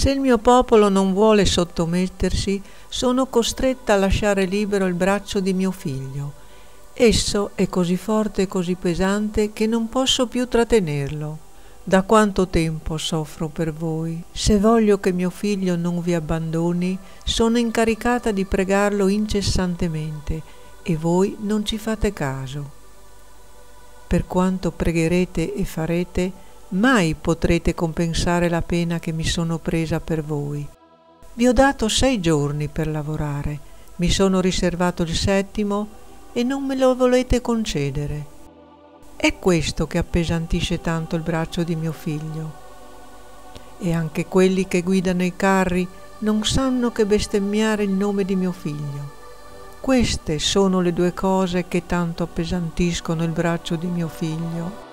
Se il mio popolo non vuole sottomettersi, sono costretta a lasciare libero il braccio di mio figlio. Esso è così forte e così pesante che non posso più trattenerlo. Da quanto tempo soffro per voi? Se voglio che mio figlio non vi abbandoni, sono incaricata di pregarlo incessantemente e voi non ci fate caso. Per quanto pregherete e farete, mai potrete compensare la pena che mi sono presa per voi. Vi ho dato 6 giorni per lavorare, mi sono riservato il 7° e non me lo volete concedere. È questo che appesantisce tanto il braccio di mio figlio. E anche quelli che guidano i carri non sanno che bestemmiare il nome di mio figlio. Queste sono le 2 cose che tanto appesantiscono il braccio di mio figlio.